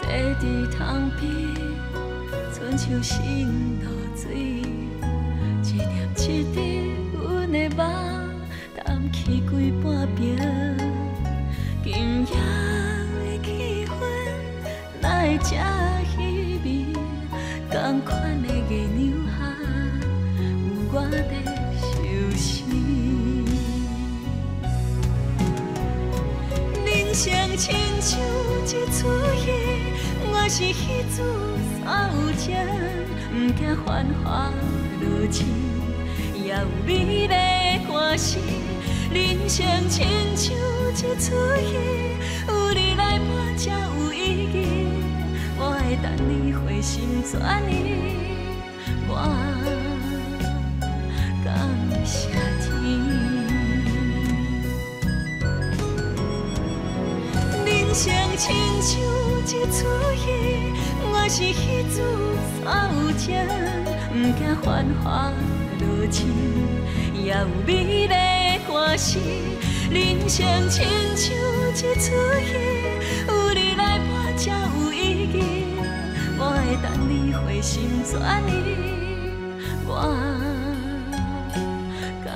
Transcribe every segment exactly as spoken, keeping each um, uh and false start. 坐伫窗边，亲像心如水，一念一滴，阮的梦淡去规半瓶。今夜的气氛哪会这稀微？同款的月亮下，有我在受死。 人生亲像一出戏，我是彼出三有情，不惊繁华落尽，也有美丽歌声。人生亲像一出戏，有你来伴才有意义。我会等你回心转意，我感谢天。 人生亲像一出戏，我是彼出三有情，不惊繁华落尽，也有美丽歌声。人生亲像一出戏，有你来伴才有意义。我会等你回心转意，我感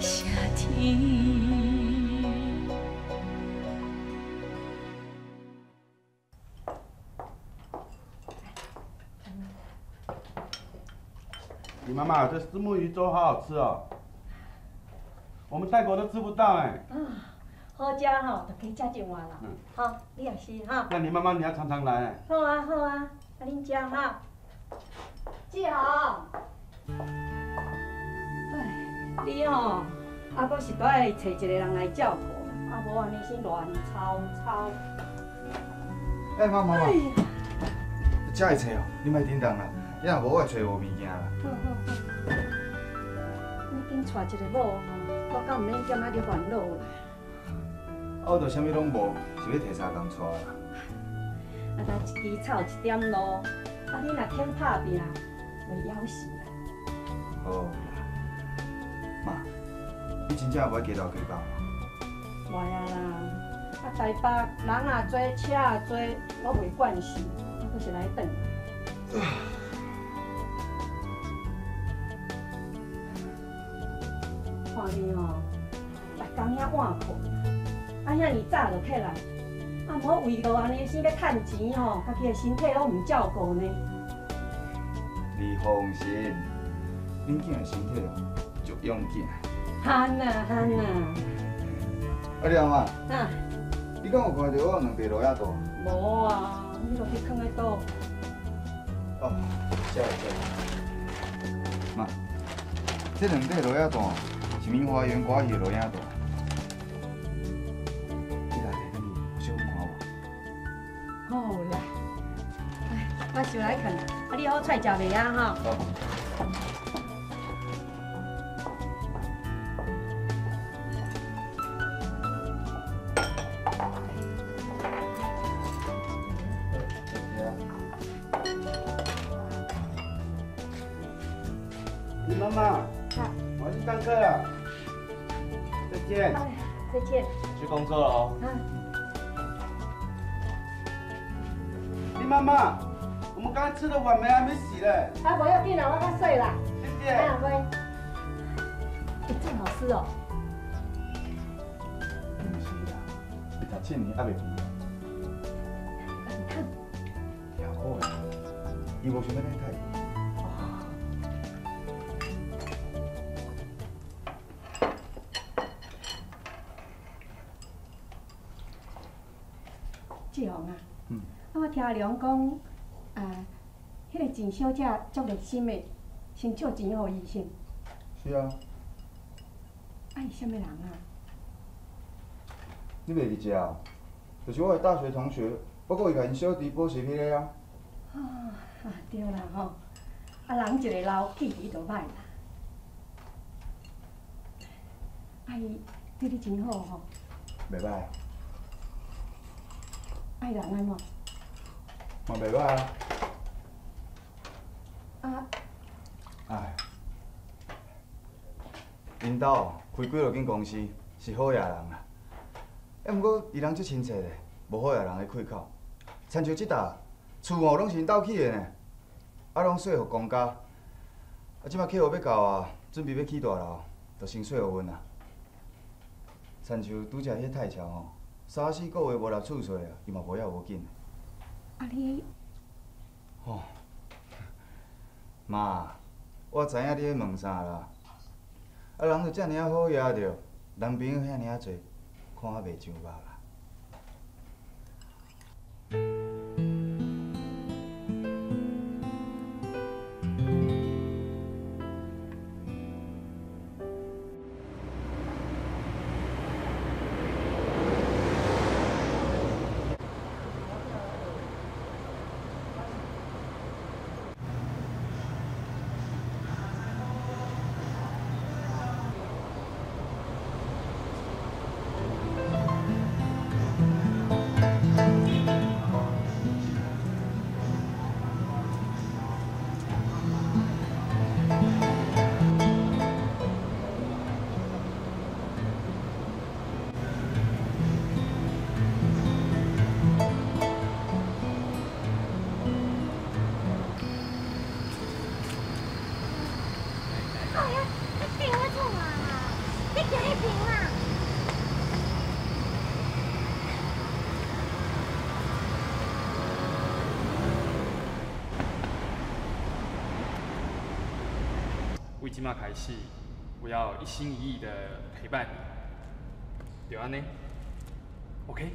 谢天。 妈妈，这虱目鱼粥好好吃哦！我们泰国都吃不到哎。啊，好吃吼，就加吃一碗啦。嗯。好，你也是哈。那你妈妈你要常常来哎。好啊，好啊，啊恁吃哈。志豪，哎，你哦，啊，搁是得找一个人来照顾，啊，无安尼先乱吵吵。哎，妈妈，这会找哦，你莫叮当啦。 你若无，我找无物件啦。好好好，你紧娶一个某吼，我敢唔免踮遐咧烦恼啦。我着啥物拢无，是要摕啥共娶啦？啊，但一枝草一点露，啊，你若肯打拼，袂夭死啦。好啦，妈，你真正无爱加头加道吗？袂啊啦，啊台北人也多，车也多，我袂惯势，我阁是来等。 看你哦，逐工遐晚困，啊遐尼早就起来，啊无为着安尼先要趁钱吼，家己的身体拢唔照顾呢。你放心，恁囝的身体哦，足勇健。憨呐憨呐。啊你阿妈，啊，你敢有看到我两块螺仔刀？无啊，你落去放喺倒。哦，谢谢。妈，这两块螺仔刀。 是明花园瓜叶落影大，你来来，你小看我。好啦，哎，我先来看，啊，你好菜食袂啊哈？妈妈，我去上课了。 再见，再见。去工作了哦。嗯。林妈妈，我们刚吃的碗没还没洗嘞。啊，不要紧啦，我较洗啦。谢谢。啊，乖。哎，真好吃哦。不是啦，十七年还袂肥。还袂胖。也好啦，伊无想要咱太。 志宏啊，嗯、啊我听阿良讲，啊，迄、那个郑小姐足热心的，先借钱互伊先。是啊。啊，伊啥物人啊？你袂记得啊？就是我的大学同学，不过伊甲因小弟补习迄个啊。啊啊，对啦吼、哦，啊人一个老气伊就歹啦。啊伊对你真好吼。袂歹。 爱人安怎？嘛袂歹啊！啊！哎，因兜开几落间公司，是好野人啊。毋过伊人足亲切嘞，无好惹人个开口。亲像即搭厝吼拢是因兜起个呢，啊拢税互公家。啊，即摆客户要到啊，准备要起大楼，就先税互阮啊。亲像拄则迄太桥吼，三四个月无来厝税啊，伊嘛无要无紧。啊你？吼、哦，妈，我知影你咧问啥啦。啊，人就遮尔啊好惹着，男朋友遐尔啊侪。 看我袂上目啦！即马开始，我要一心一意的陪伴你，就安尼 ，OK？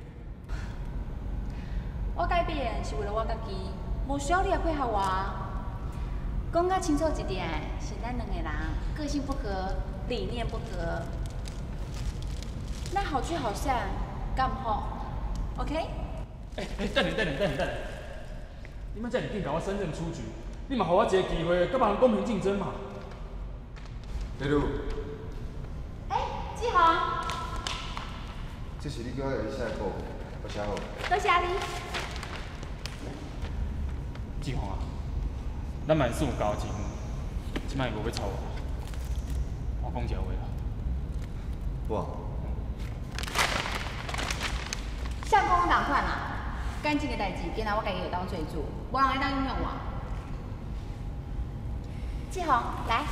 我改变是为了我家己，无需要你来配合我。讲较清楚一点，是咱两个人个性不合，理念不合，那好聚好散，干好 ，OK？ 哎哎，等等等等等等，你们这里定把我身份出局，你嘛给我一个机会，干嘛公平竞争嘛？ 李露，哎，志宏，这是你叫我来写稿，我写好。多谢你。志宏啊，咱万事有交情，即摆无要吵我。我讲一个话啦。我。相公同款啦，感情的代志，今仔我家己会当做主，无人会当影响我。志宏，来。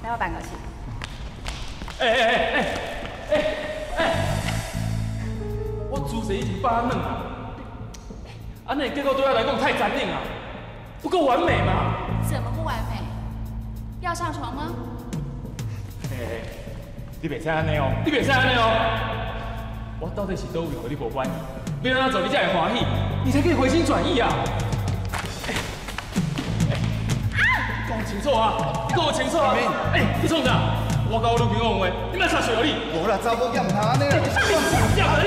来我办公室。哎哎哎哎哎哎！我姿势已经把它弄好，安尼结果对我来讲太残忍了，不够完美嘛。怎么不完美？要上床吗？嘿嘿，你别这样哦，你别这样哦。我到底是叨位和你无关？要安怎做你才会欢喜，你才可以回心转意啊！讲清楚啊！ 够清楚啊！哎、欸，你创啥？我甲我女朋友讲话，你莫插嘴哦你。无啦，查某囝唔通安尼啦。你啊你！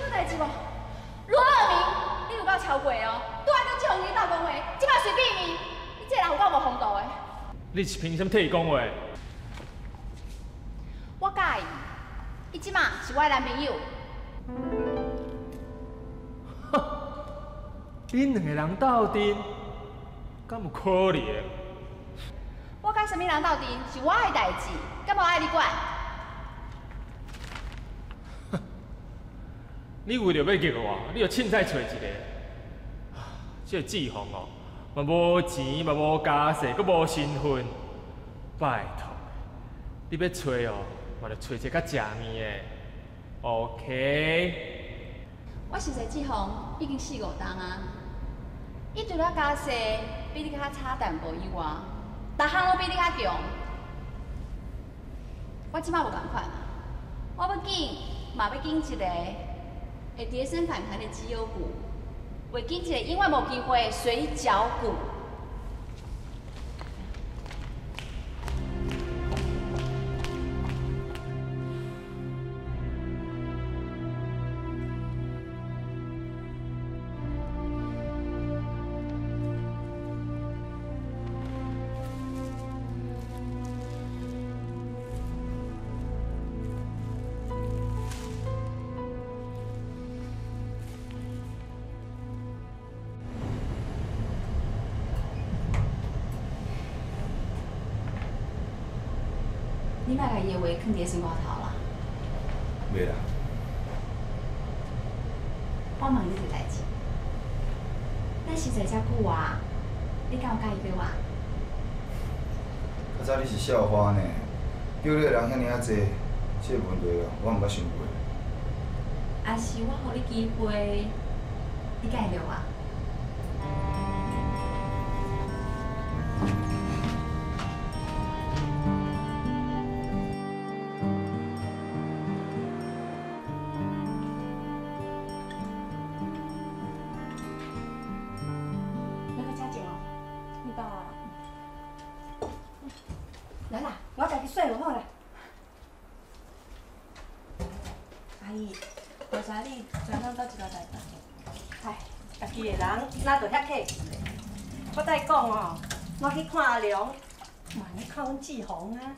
有代志无？罗二明，你有够超过哦！拄仔跟志宏你斗讲话，即摆随便你，你这人有够无风度的。你是凭什么替伊讲话？我介意，伊即摆是我的男朋友。 恁两个人斗阵，敢有可能？我甲什么人斗阵是我的代志，敢无爱你管？你为着要激我，你就凊彩找一个，这志宏哦，嘛无钱，嘛无家世，佫无身份，拜托，你要找哦，嘛着找一个较正面的 ，OK？ 我是在志宏，已经四五冬啊。 伊除了家世比你较差淡薄以外，逐项拢比你较强。我即摆无共款啊！我要紧嘛要紧一个会跌升反弹的绩优股，袂紧一个永远无机会的水饺股。你那个业务肯定是外头啦。袂啦。我问你一个代志，咱实在遮久啊，你敢有介意我？较早你是校花呢，叫你的人遐尼啊多，这个问题我毋捌想过。啊是我予你机会，你介意我？ 看梁，嘛你看阮志宏啊！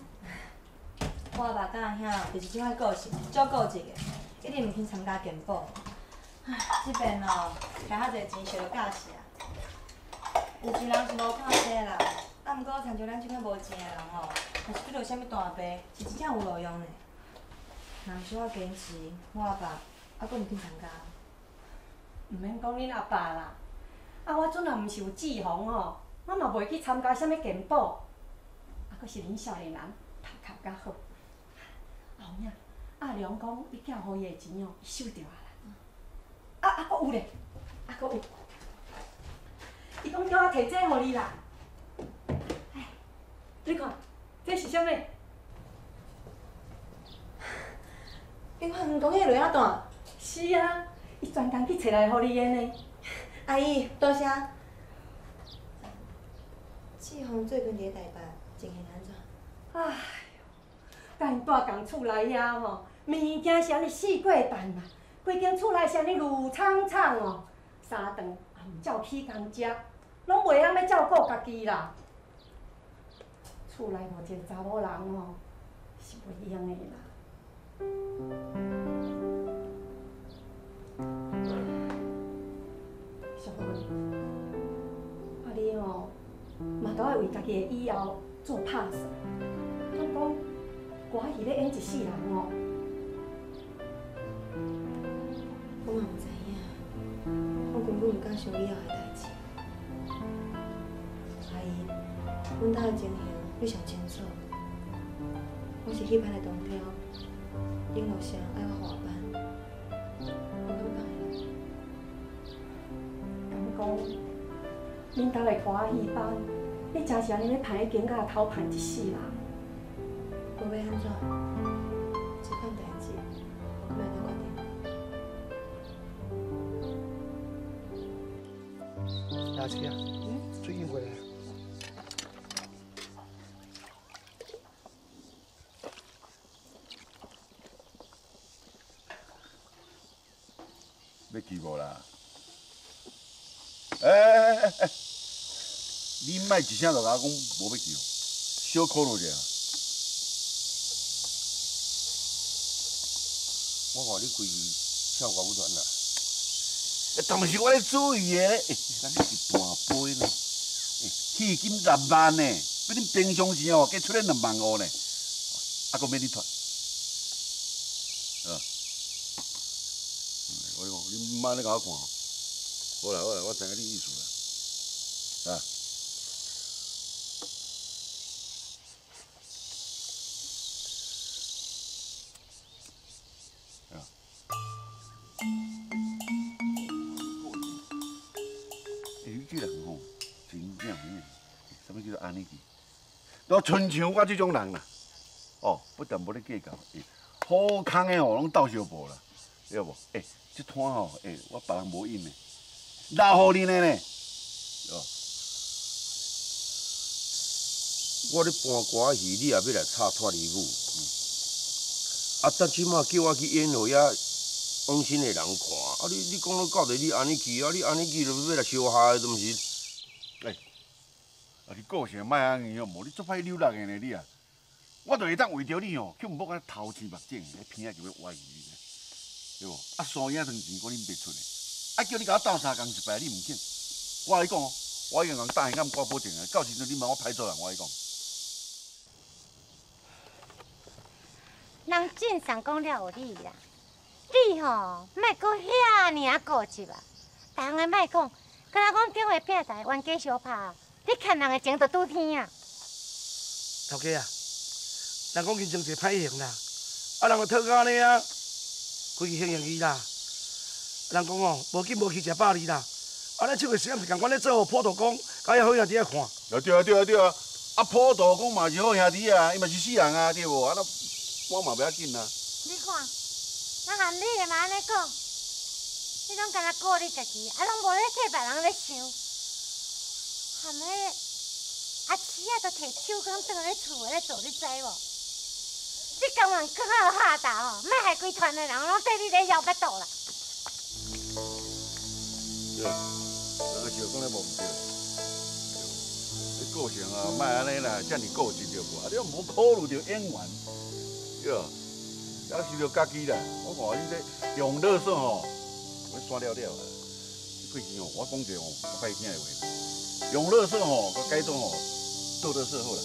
我爸甲兄就是即款个性，足固执个，一定毋肯参加健保。唉，即边哦，开遐侪钱，想要教死啊！有钱人是无看济啦，啊毋过参照咱即款无钱个人哦，若是拄着啥物大病，是真正有路用嘞。若是我坚持，我阿爸还佫毋肯参加。毋免讲恁阿爸啦，啊我阵若毋是有志宏哦。 我嘛袂去参加啥物健保，啊，阁是恁少年人头壳较好。后影阿良讲，伊囝互伊个钱哦，伊收着啊啦。啊啊，阁有咧，啊阁有。伊讲叫我摕这互你啦。哎，你看，这是啥物？你看黄公迄个螺仔蛋。是啊，伊专工去找来互你个呢。阿姨，多谢。 志宏最近伫台北情形安怎？哎呦，甲因住同厝内遐吼，物件是安尼四过蛋啦，规间厝内是安尼乱苍苍哦，三顿也毋照起工食，拢袂晓要照顾家己啦。厝内无一个查某人哦，是袂用的啦。小芬，啊你哦。 嘛都要为家己的以后做打算。我讲，歌戏咧演一世人哦。我嘛毋知影，我根本毋敢想以后的代志。阿姨，阮兜的情形你上清楚。我是迄班的同僚，因路上爱我下班，我敢放伊。敢讲？ 恁家的歌戏班，你真是安尼要攀迄肩胛头攀一世人。我要安怎？这款代志，我来决定。阿姐啊，嗯，最近回来。要记无啦？哎哎哎哎！ 你莫一声就甲我讲无要叫，小考虑一下。我话你规矩跳歌舞团啦，但是我咧注意个，咱是半杯呢，戏金十万呢，比恁平常时哦加出咧两万五呢，还阁免你团，啊！我讲你莫咧甲我看，好啦好啦，我知影你意思啦，啊！ 都亲像我这种人啦，哦，不但无咧计较，好康的哦，拢斗相报啦，对无？哎，这摊哦，哎，我别人无用的，留互恁的呢，哦。我咧搬歌戏，你也要来插脱离我。啊，但即马叫我去演互遐往生的人看，啊，你你讲到到底你安尼去，啊，你安尼去就要来伤害，都毋是？哎。 啊！你个性莫安尼哦，无你足歹扭人个呢你啊！我著会当为着你哦，去唔要甲头前目镜，迄鼻仔就要歪去，对无？啊，山影当钱，我恁袂出嘞。啊，叫你甲我斗相共一摆，你唔肯。我甲你讲哦，我已经共大汉敢挂保证个，到时阵你问我歹做人，我甲你讲。人晋上讲了有理啦，你吼、哦，莫阁遐尔固执啊！逐项个莫讲，敢若讲顶回拼台冤家相拍，你牵人个情就拄天啊！头家啊，人讲人情是歹行啦，啊人个讨价呢啊，规个形形啦。人讲哦，无紧无去食百二啦，啊咱手个实验是共款咧做普渡公，甲遐好兄弟仔看。对对对对啊！啊普渡公嘛是好兄弟啊，伊嘛是死人啊，对无？啊那。 我嘛不要紧啦。你看，那含你个嘛安尼讲，你拢干那顾你家己，啊，拢无咧替别人咧想。含迄阿七啊，都摕手工当咧厝咧做，你知无？你甘愿囥啊下达吼，莫害规团的人拢缀你咧摇巴肚啦。对，那个小讲咧无毋对，你个性啊，莫安尼啦，遮尔固执着无，啊，你无考虑着演员。 对，还是着家己啦。我看你这用乐色吼，我删了了。最近哦，我讲者哦，较歹听的话，用乐色吼，佮改装吼，做乐色好啦。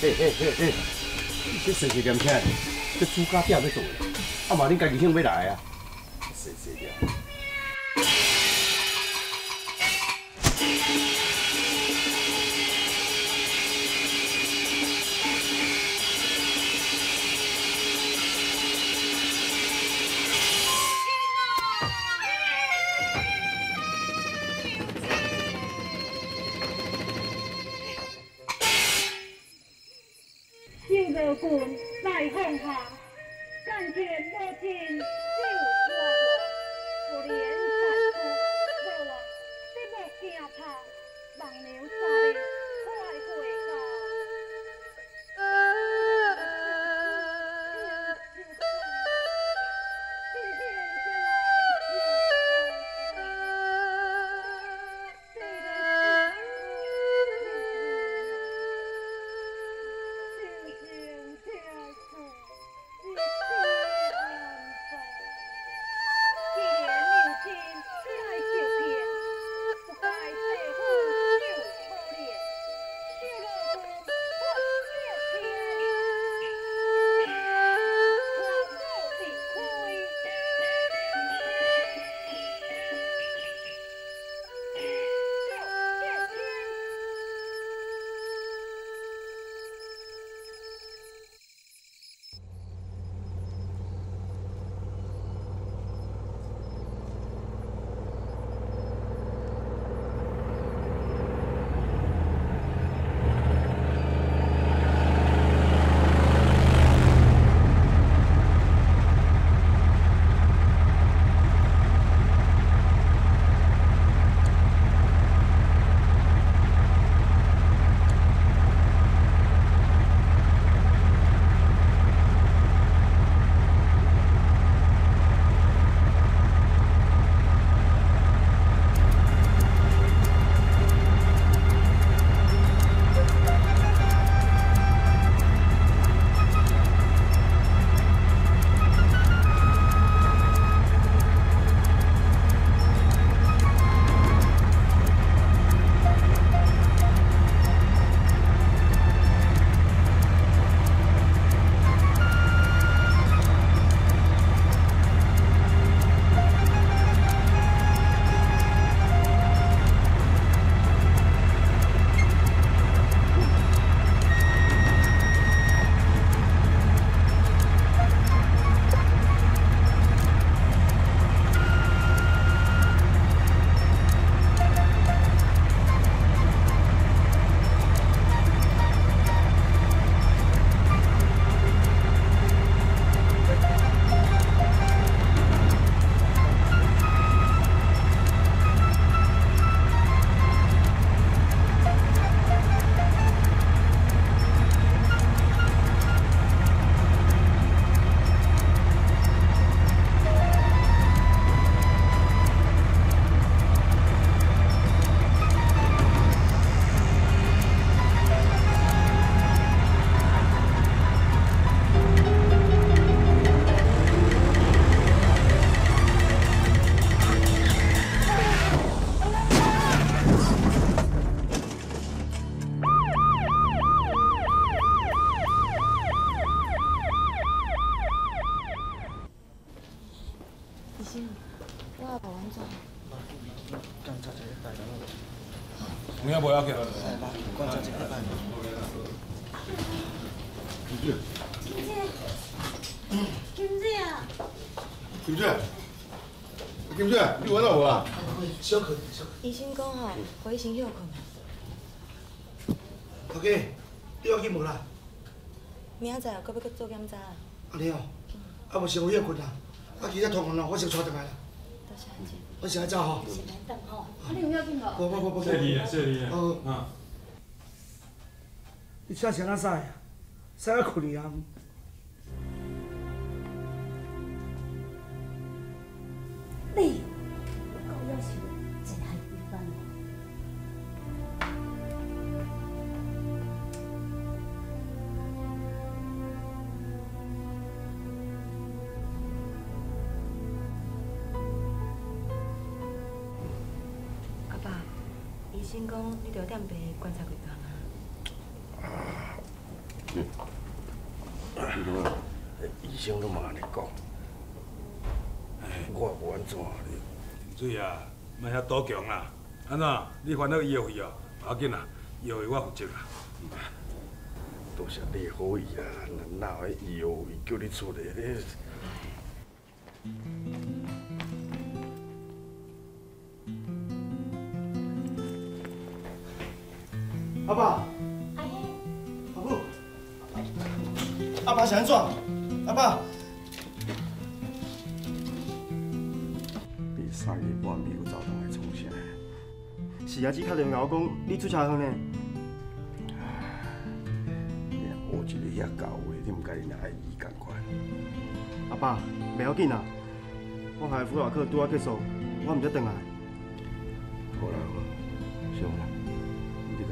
嘿嘿嘿嘿，这细细点听，这主家店要做，啊嘛恁家己兴要来啊，细细点。지 뭐야, 나 완전. 동야 뭐야, 걔. 김지혜. 김지혜. 김지혜야. 김지혜. 김지혜,你玩到我了？小可，小可。医生讲吼，可以先休困。大家，你要去无啦？明仔载搁要去做检查。阿你哦，阿无先休困啦。 啊，其他同行啦，我先坐定下啦。多謝阿姐。我先去走吼。先免等吼，阿你有要緊無？無無無無。謝你啊，謝你啊。哦。啊。你車先哪駛啊？駛到困去啊？你，我講了是真係一般哦。 医生讲，你着踮病观察几工啊？嗯。你看，医生都嘛安尼讲，我无安怎哩？水啊，莫遐多强啦！安怎？你烦恼医药费哦，要紧啦，医药费我负责啦。多谢你好意啊，哪有迄医药费叫你出嘞？你。 阿爸，阿母，阿爸是安怎？阿爸，第三日半暝有走动来创啥？是阿姊打电话我讲，你出车祸呢？你若学一个遐教话，你唔甲人阿姨同款。阿爸，袂要紧啦，我下辅导课拄啊结束，我唔才转来。好啦，上啦。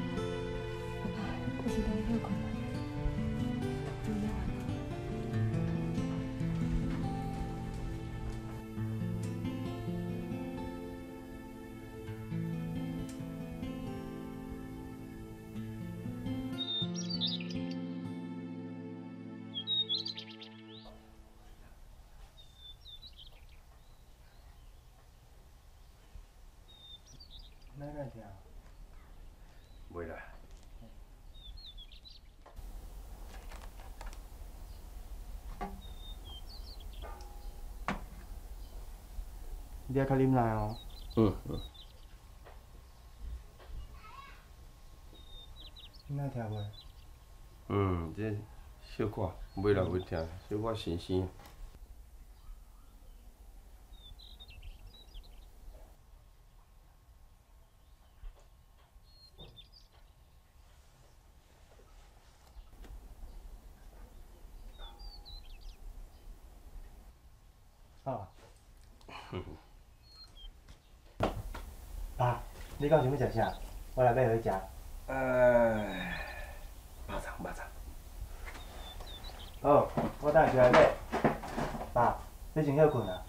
爸爸，我先等你休困。袂啦。你也较忍耐哦。嗯嗯。你哪听袂？嗯，这小可袂啦，袂听，小可新鲜。 爸，你讲想要食啥？我来买互你食。呃，巴掌巴掌。好，我等下就来买。爸，你先休困啊。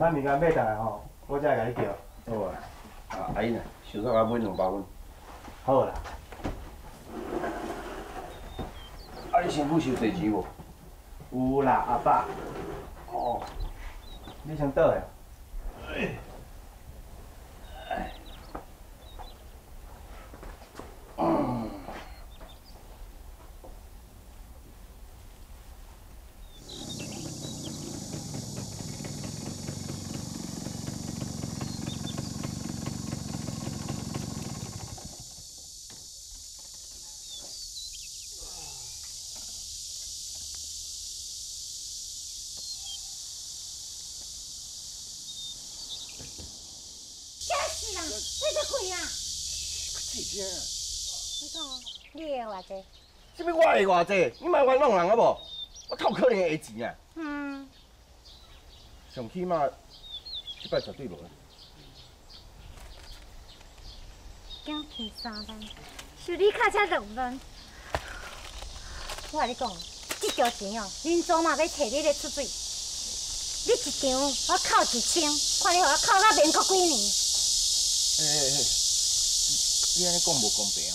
咱物件买倒来吼，我再来甲你叫。好啊。啊，阿姨呢？想说甲买两包粉。好啦。啊，你身躯有地址无？有啦，阿爸。哦。你想倒个？哎。 你看哦，你会偌济？什么我会偌济？你莫冤枉人啊无？我透可能会钱啊！嗯，上起码这摆绝对无啦。奖金三万，修理卡车两万。我甲你讲，这条钱哦，林总嘛要摕你来出水，你一一张，我扣一千，看你，互我扣到民国几年？诶诶诶，你安尼讲无公平哦！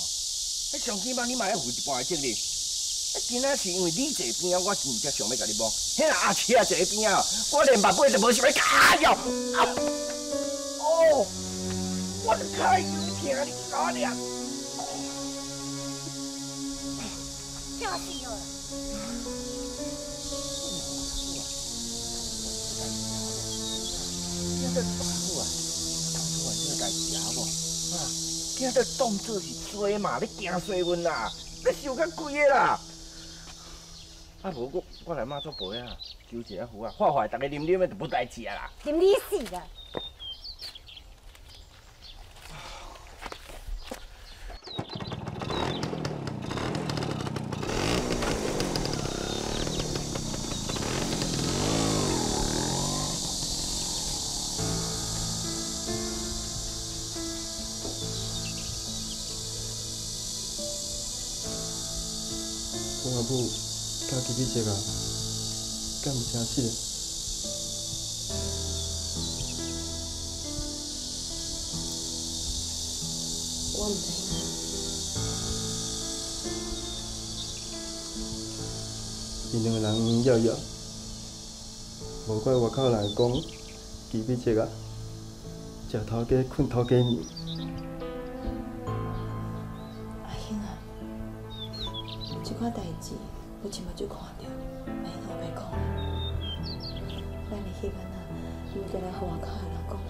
迄上起码你嘛要负一半的责任。啊，今仔是因为你坐边啊，我真正想要甲你摸。迄阿阿七啊坐边啊，我连目睭都无想要夹掉。哦，我的太油疼你搞了。就是哦。 这动作啊，动作啊，真该吃无？啊，今仔动作是衰嘛，你惊衰阮啦，你想较贵个啦。啊无我我来妈做陪啊，酒一下壶啊，喝喝，大家啉啉的就无代志啊啦。啉你死啦！你这个敢不相信？我唔知。因两个人摇摇，无怪外口人讲，其比这个食头家困头家眠。阿兄啊，这款代志。 我亲目睭看到，免后悔讲了。咱的希望啊，唔对咱互外口的人讲哪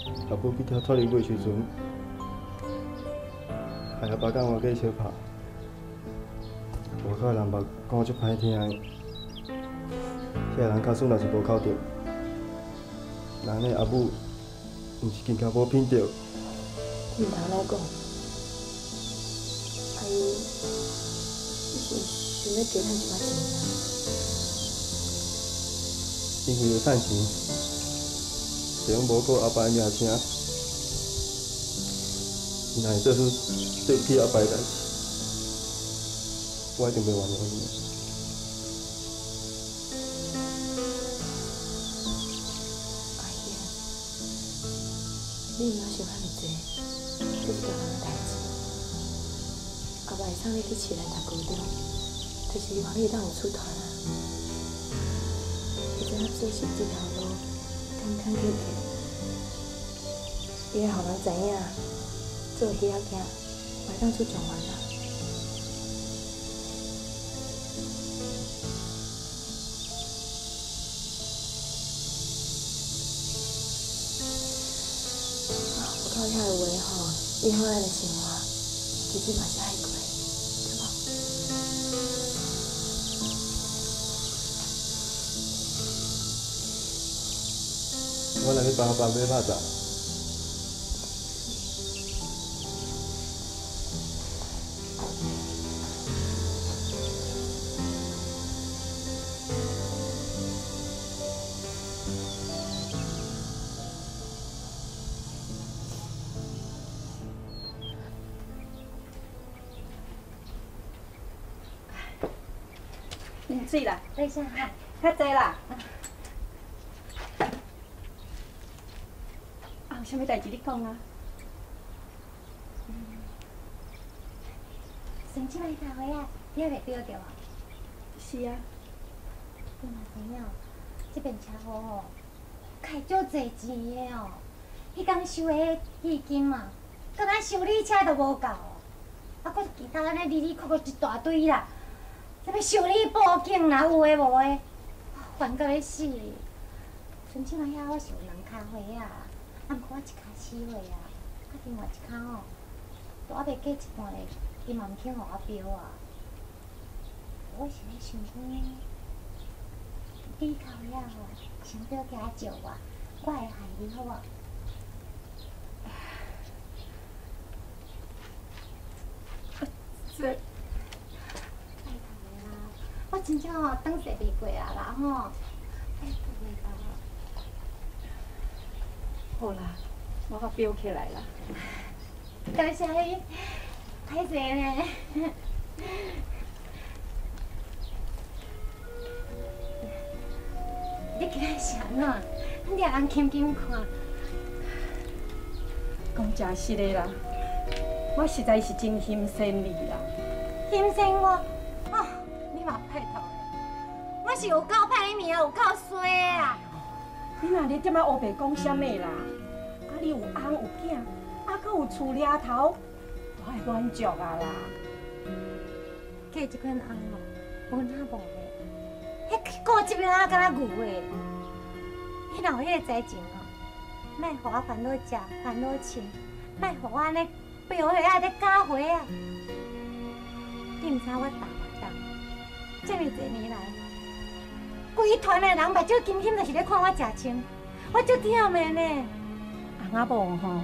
讲啥。阿母彼条脱离我的时阵，害阿爸甲我计相拍，外口的人目讲足歹听的，遐人较算也是无靠着。咱的阿母，毋是更加无品着。 唔通老讲，阿姨，你是想要加趁一寡钱吗？因为有趁钱，就用无顾阿爸的名声，伊若会做出对不起阿爸的代志，我一定袂原谅伊。 你唔要想遐尼多，这是大人的代志。后摆送你去市内读高中，就是希望你当有出头啦。你做做事这条路坎坎坷坷，你要互人知影，做起遐行，袂当出状元啦。以后咱的生活，日子嘛是爱过，对无？我来去帮阿爸买肉粽。水啦，等一下，较济啦。啊，有啥物代志你讲啊？上次买茶花啊，你也袂钓着啊？是啊。你嘛知影哦，这边车祸哦，开足侪钱的哦。迄工收的迄金嘛，敢若修理车都无够哦，啊，搁其他安尼里里扣扣一大堆啦。 啥物修理报警啦，有诶无诶，烦到要死。像即摆遐，我想人骹花啊，啊，毋过我一骹死花啊，啊，另外一骹哦，我袂过一半嘞，伊嘛毋肯互我标啊。我是咧想讲，你考了吼，先表姐借我，我会还你好无？ 我真正哦，当时袂过啊啦吼，哎，袂到。好啦，我甲裱起来啦。感谢你，歹势呢。今日是安怎？你也安轻轻看。讲真实的啦，我实在是真心酸你啦。心酸我，哦，你嘛歹头嘞！我是有够歹命，有够衰啊！你哪日这么乌白讲什么啦？啊，你有翁有囝，啊，搁有厝掠头，我会满足啊啦！嫁这款翁哦，无哪无嘞。 迄顾即边啊，敢若牛诶！迄若有迄个灾情哦，莫互我烦恼食，烦恼穿，莫互我安尼背回啊，咧加回啊！你毋知我重啊重，这么侪年来，规团诶人目睭金金，就是咧看我食穿，我足忝诶呢。翁仔某吼，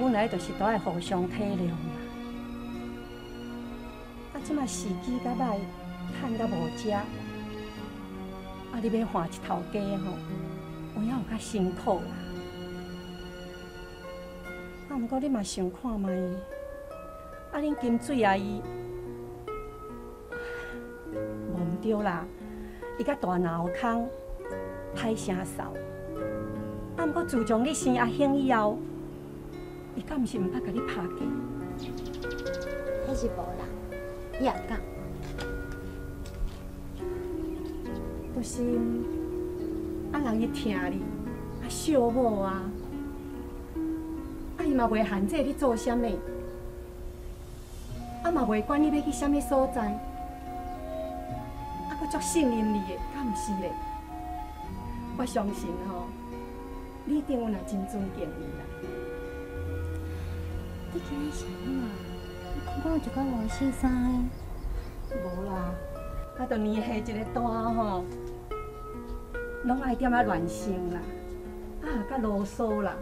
本来就是都爱互相体谅嘛。啊，即卖时机较歹，趁到无食。 啊！你要换一头家吼，有影有较辛苦啦。啊，毋过你嘛想看卖？啊，恁金水阿姨无毋对啦，伊甲大脑空，歹声嗽。啊，毋过自从你生阿兴以后，伊敢毋是毋捌甲你拍过？迄是无啦，伊也讲。 就是啊，人去听你啊，惜某啊，啊伊嘛袂限制你做啥物，啊嘛袂管你要去啥物所在，啊佫足信任你的，敢毋是咧？我相信吼、哦，你对阮也真尊敬伊啦。你今日想物啊？你看看有一款无姓啥的？无啦。 啊，著年下一个单吼，拢爱点啊乱想啦，啊，较啰嗦啦。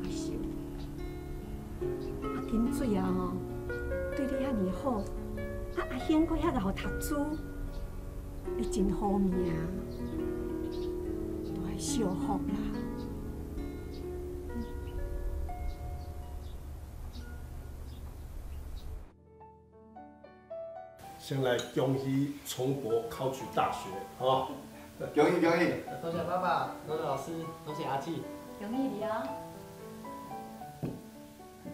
阿秀，啊，金水啊吼，对你遐尼好，啊，阿兴佫遐贤读书，你真好命，都爱惜福啦。 先来恭喜崇博考取大学啊！恭喜恭喜！恭喜爸爸，恭喜老师，恭喜阿季，恭喜你啊！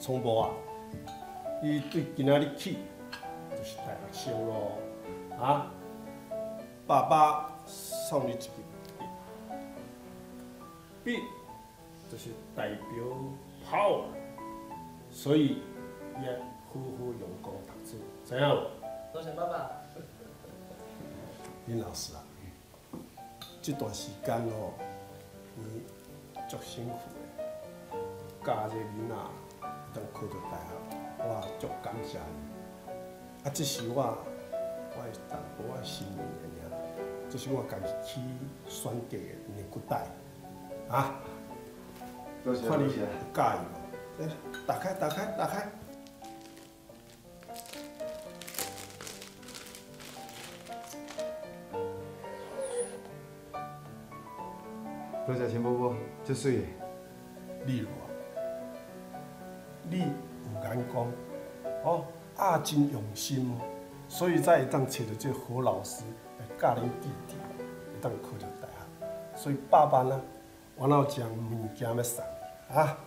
崇博啊，你对今仔日起就是大学生咯啊！爸爸送你一支笔，笔就是代表好，所以要好好用功读书，知影无？ 多谢爸爸。林老师啊，这段时间哦，你足辛苦的，教这囡仔能考到大学，我足感谢你。啊，这是我我的淡薄仔心愿的尔，这是我家己去选择的年骨代，啊。多谢。看你介意无？打开，打开，打开。 多谢钱伯伯，真水耶！你咯，你有眼光，哦，啊真用心哦，所以才会当找到这好老师来教恁弟弟，会当考到大学。所以爸爸呢，我有将物件要送你啊。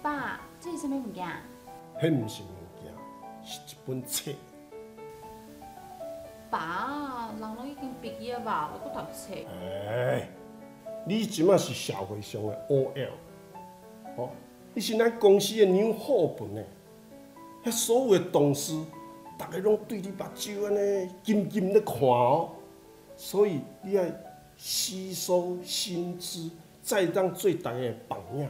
爸，这是什么物件？迄唔是物件，是一本册。 爸，人拢已经毕业吧，还阁读册？哎，你即马是社会上的 O L， 哦，你是咱公司的牛后本呢。遐所有的同事，大家拢对你目睭安尼金金咧看哦，所以你要吸收新知，再当做大家的榜样。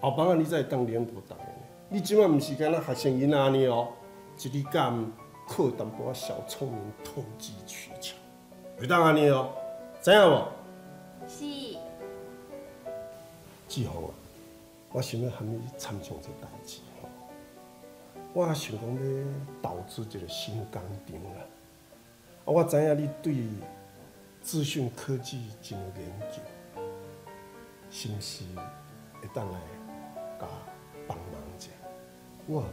后摆啊，你再当领导大家。你即马毋是干那学生囡仔安尼哦，一日干。 靠淡薄仔小聪明投机取巧，袂当安尼哦，知影无？是。志宏啊，我想要和你参详一个代志吼，我也想讲要投资一个新工厂啦。啊，我知影你对资讯科技真有研究，是毋是会当来甲帮忙？者。我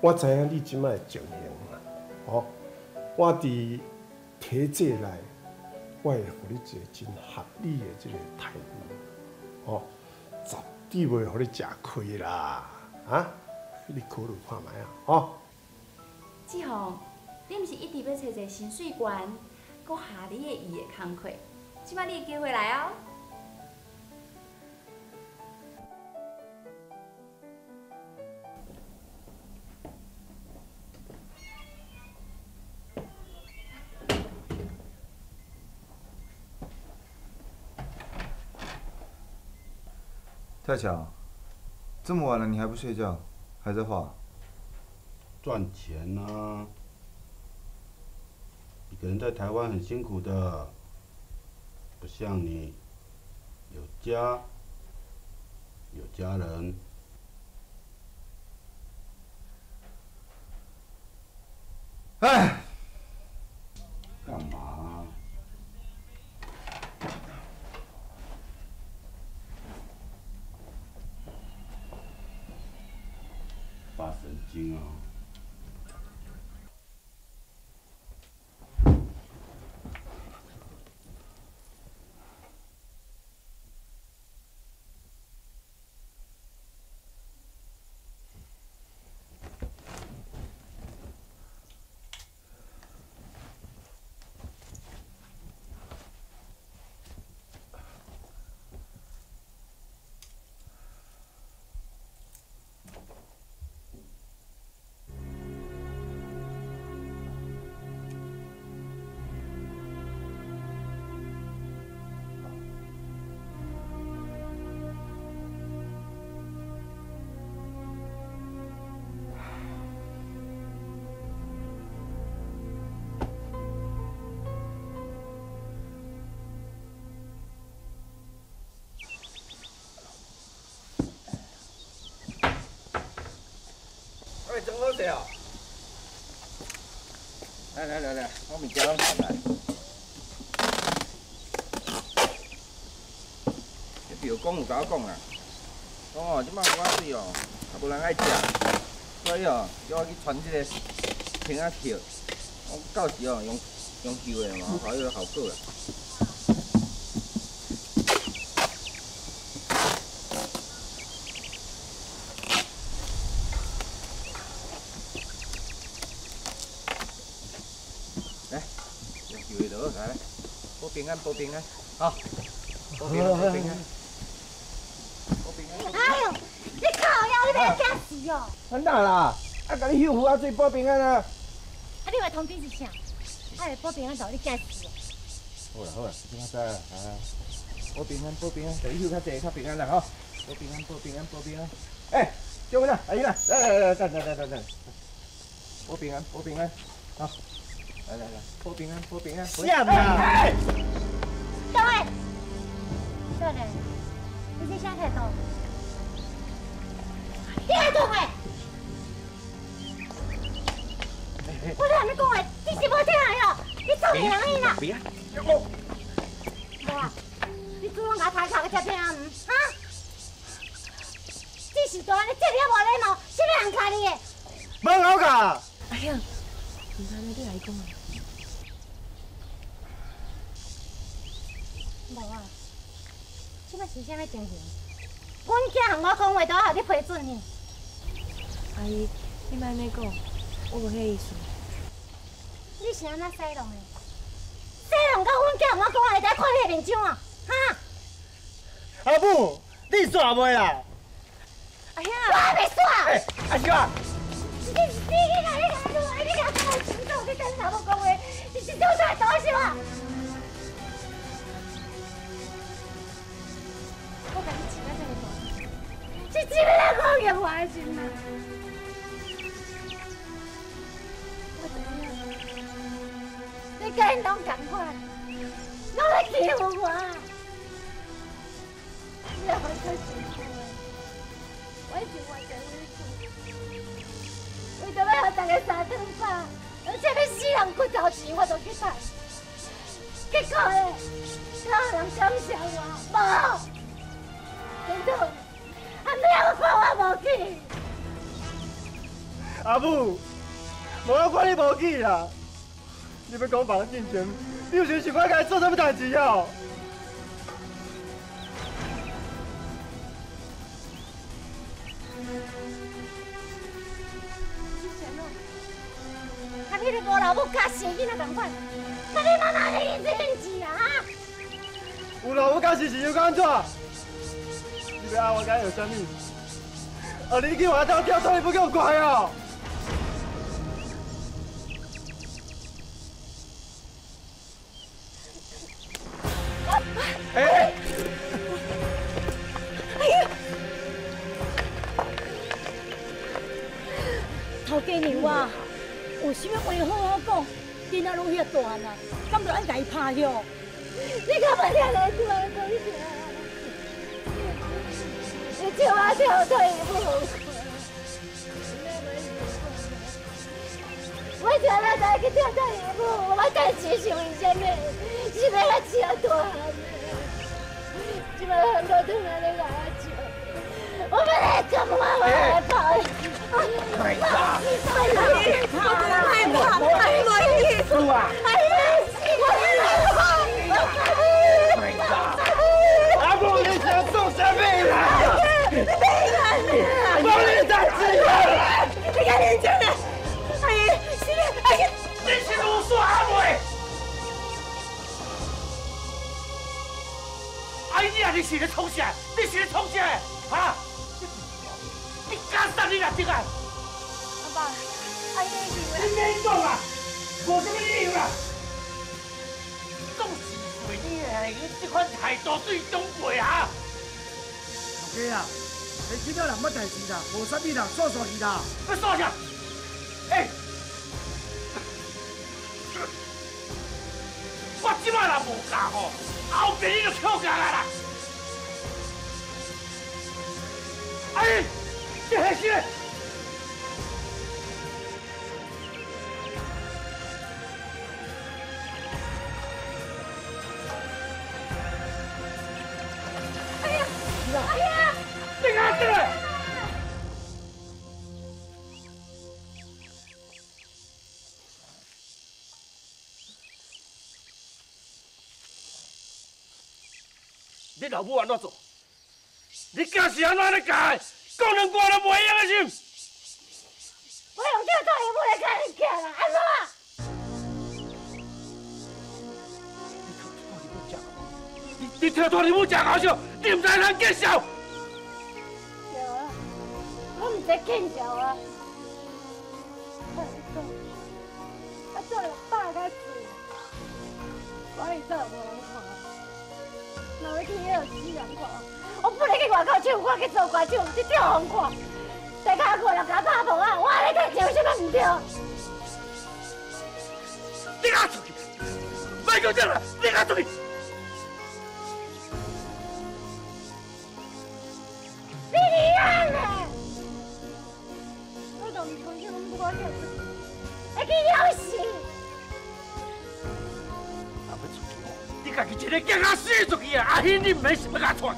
我知影你即卖情形啦，哦，我伫体制内，我会互你一个真合理的即个态度，哦，绝对袂互你吃亏啦，啊，你考虑看卖啊，哦。志宏，你毋是一直要找一个薪水高，搁合你的意的工课，即摆你的机会来哦。 太巧，这么晚了你还不睡觉，还在画？赚钱啊！一个人在台湾很辛苦的，不像你有家有家人。哎，干嘛？ 发神经哦！喂，中午食哦！来来来来，我物件拢上来。这表公有甲我讲啊，讲哦，即摆我水哦，也无人爱食，所以哦，叫我去传这个瓶仔扣，我到时哦用用旧的嘛，好有效果啦。 平安，保平安，好，保平安，保平安，保平安。哎呦，你靠呀，你要惊死哦！安那啦，啊，甲你休息啊，做保平安啊。啊，你话通知是啥？哎，保平安，到你惊死哦。好啦好啦，你较早啦，啊，保平安，保平安，等你休较济，较平安啦吼。保平安，保平安，保平安。哎，叫我啦，阿姨啦，来来来，等等等等等。保平安，保平安，好。 来来来，保平安，保平安！是啊，哎，各位，各位，你这下太多，你还做坏？我都还没讲话，你是无听啊？你做咩人去啦？别啊！我，无啊！你主动甲抬头去接听啊？哈？你是做安尼，这你也无礼貌，什么人教你的？蛮好教。哎呀，唔知你来讲啊？ 无啊，即摆是啥物情形？阮囝同我讲话都要予你批准呢。阿姨，你莫安尼讲，我无迄意思。你是安那西弄的？西弄到阮囝同我讲话，你才看你面相啊？哈？阿母，你煞袂啦？哎呀，我袂煞。哎，阿叔啊！你你你来你来，你来我心痛，你等下要讲话，你心痛在倒是无？ 我甲你请个这个团，这只要来讲也无爱心啦。我知影，你甲因拢同款，拢来欺负我，你也好做事。我一定会做你做，为着要让大家三顿饱，而且要死人骨头钱我都去赚，结果嘞，哪有人感谢我？无。 等等，阿妹，我看我无去。阿布，我要管你无去啦！你要讲房进前，你有想想我该做什么代志哦？你先咯，阿你无老母教生囡仔同款，阿你妈哪会认真啊？有老母教生是又安怎？你要我该有啥物？ 啊！你去外头跳操，你不够乖哦！哎！哎呀！头家娘啊，有啥物话好好讲，囡仔拢遐大汉啊，敢着爱家拍哟？你敢袂听老子话讲啥？ 跳啊跳，退步。我今仔来去跳退步，我代志想伊啥物？是要来吃大汉的，即摆很多同学在甲我笑。我本来干嘛我来跑？哎呀！哎呀！我真害怕，太没意思啊！哎呀！我真害怕。 阿母，你想做啥物啦？你别来！无你代志啦！你敢认真嘞？阿姨，是嘞，阿姨，你是胡说阿妹。阿姨，你啊，你是咧创啥？你是咧创啥？哈？你敢杀你阿弟啊？阿爸，阿姨，你免讲啦，无啥物理由啦。讲。 你系这款态度对中国啊！大家啊，你今朝人乜代志啦？无啥物啦，说说去啦。不说啥？哎，我即摆啦无教吼，后边你就扣教啦啦。哎，你系谁？ 你老母安怎做？你教是安怎咧教的？讲两句都袂用的是毋？我用这大姨母来教你教啦，安怎？你跳大姨母真搞笑，你唔知人介绍？对啊，我唔知介绍啊。我讲，我做了百个字，我会做无人看。 哪会去迄个死人看？我本来去外口唱歌去做歌手，去跳风看。大家看人家拍无啊，我安尼去跳，什么唔对？你敢出去？别叫这了，你敢出去？你厉害嘞！我都唔相信我唔敢跳，还去了死！阿不出去。 家己一个囝仔死出去啊！阿兄，你唔免想要甲拖。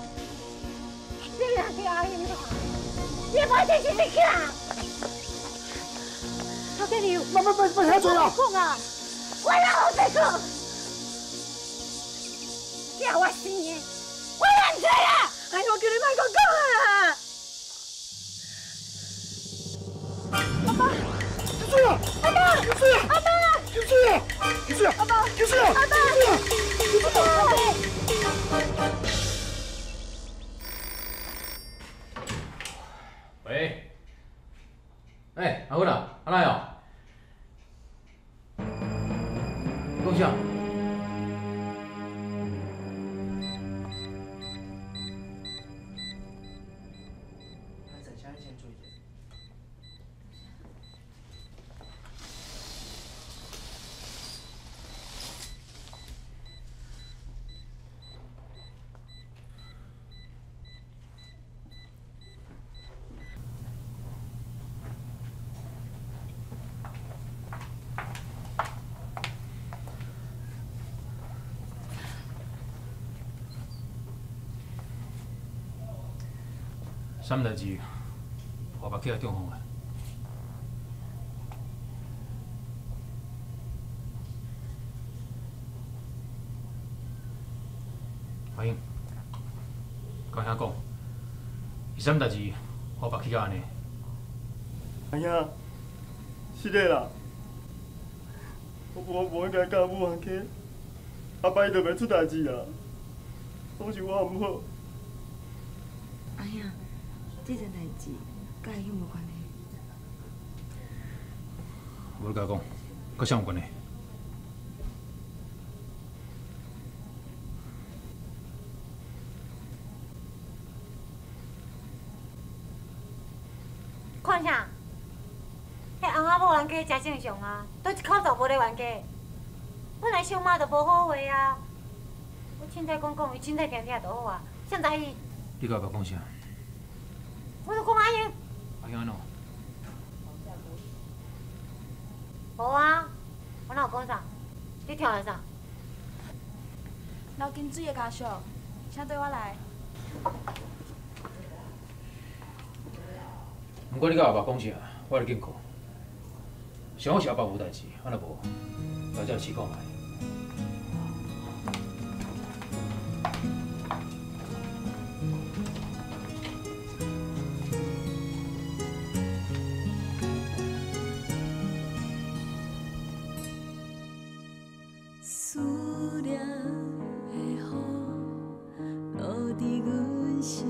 你哪去阿兄拖？你无钱是咪去啊？头家娘，慢慢慢慢遐做啦。讲啊，我哪有在讲？叫我死呢？我哪知啊？哎，我叫你莫讲讲啊！阿爸，你做啊！阿爸，你做啊！阿爸，你做啊！你做啊！阿爸，你做啊！阿爸。 喂，哎，阿坤啊，阿哪样？恭喜啊！还在家先住一天。什么代志？我目睭中风啊！甲兄讲，有啥物代志，我捌去到安尼。阿兄，是嘞啦，我我无应该教母安尼，阿爸伊就袂出代志啦，拢是我唔好。阿兄，即件代志甲伊有无关系？无你甲讲，佮啥有关系？ 看啥？迄翁仔某冤家真正常啊，倒一口就无咧冤家。本来小妈就无好话啊，我凊彩讲讲，伊凊彩听听就好啊。谁知伊？你甲我讲啥？我著讲阿英。阿英安怎？无啊，我哪有讲啥？你听来啥？流金水的家属，请对我来。 不管你甲阿爸讲啥，我来见顾。想好是阿爸无代志，安若无，来遮试看卖。思念的雨落伫阮心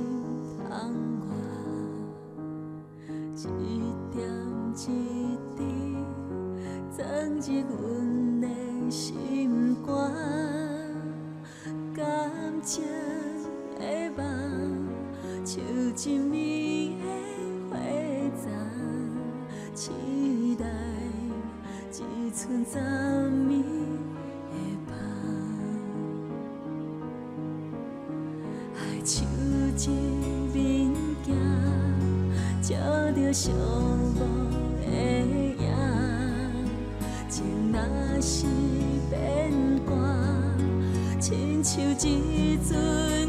窗。 一点一滴，藏在阮的心肝。感情的梦，像一暝的花丛，期待一寸昨暝的香。爱像一面镜。 照着寂寞的影，情若是变卦，亲像一阵。